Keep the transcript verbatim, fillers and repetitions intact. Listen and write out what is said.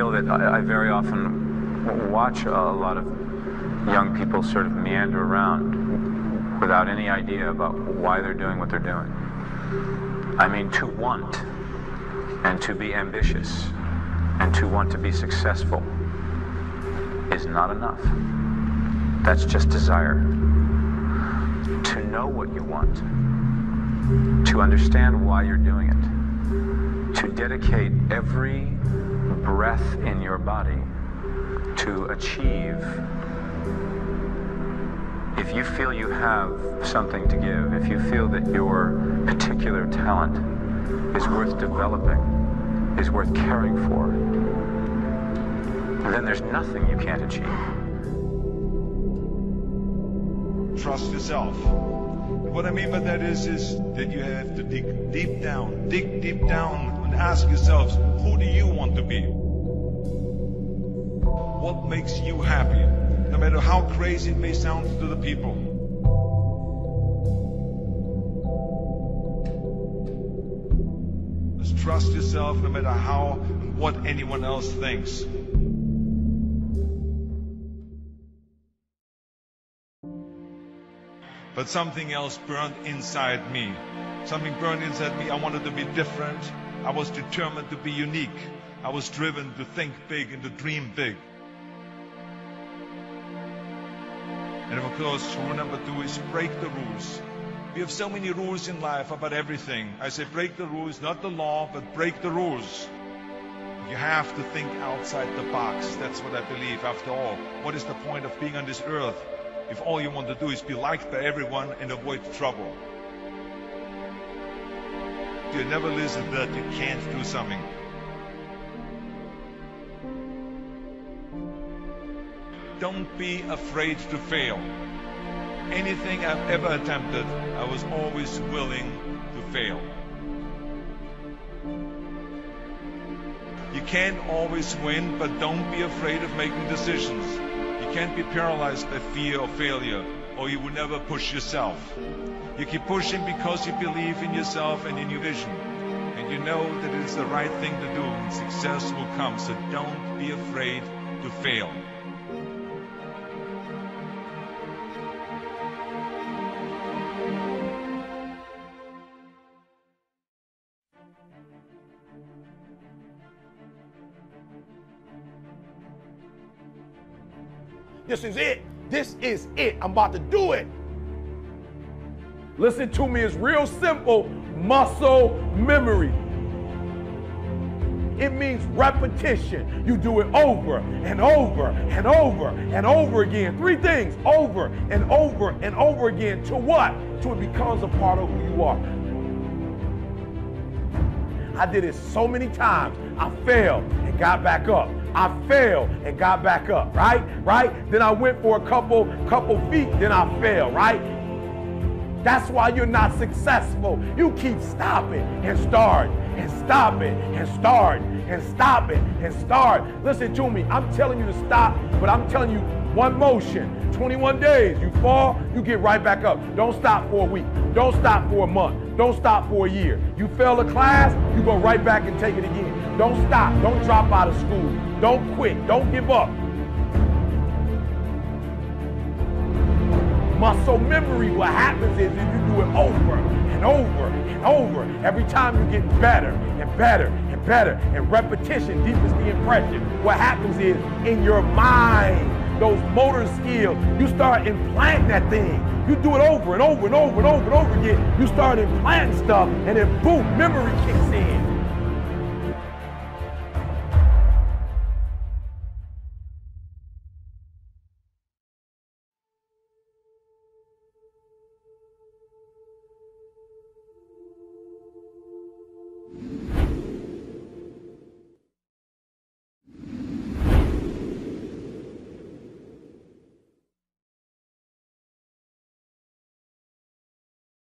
feel that I, I very often watch a lot of young people sort of meander around without any idea about why they're doing what they're doing. I mean, to want and to be ambitious and to want to be successful is not enough. That's just desire. To know what you want, to understand why you're doing it, to dedicate every breath in your body to achieve. If you feel you have something to give, if you feel that your particular talent is worth developing, is worth caring for, then there's nothing you can't achieve. Trust yourself. What I mean by that is, is that you have to dig deep down, dig deep down and ask yourselves, who do you want to be? What makes you happy? No matter how crazy it may sound to the people. Just trust yourself no matter how and what anyone else thinks. But something else burned inside me. Something burned inside me. I wanted to be different. I was determined to be unique. I was driven to think big and to dream big. And of course, rule number two is break the rules. We have so many rules in life about everything. I say break the rules, not the law, but break the rules. You have to think outside the box. That's what I believe. After all, what is the point of being on this earth if all you want to do is be liked by everyone and avoid trouble? You never listen that you can't do something. Don't be afraid to fail. Anything I've ever attempted, I was always willing to fail. You can't always win, but don't be afraid of making decisions. You can't be paralyzed by fear or failure, or you will never push yourself. You keep pushing because you believe in yourself and in your vision. And you know that it is the right thing to do, and success will come. So don't be afraid to fail. This is it. This is it. I'm about to do it. Listen to me. It's real simple. Muscle memory. It means repetition. You do it over and over and over and over again. Three things. Over and over and over again. To what? Till it becomes a part of who you are. I did it so many times. I failed and got back up. I failed and got back up, right? Right? Then I went for a couple, couple feet, then I fell, right? That's why you're not successful. You keep stopping and starting and stopping and starting and stopping and starting. Listen to me, I'm telling you to stop, but I'm telling you one motion, twenty-one days, you fall, you get right back up. Don't stop for a week, don't stop for a month, don't stop for a year. You fail a class, you go right back and take it again. Don't stop, don't drop out of school. Don't quit. Don't give up. Muscle memory, what happens is if you do it over and over and over, every time you get better and better and better, and repetition deepens the impression. What happens is in your mind, those motor skills, you start implanting that thing. You do it over and over and over and over and over again. You start implanting stuff, and then boom, memory kicks in.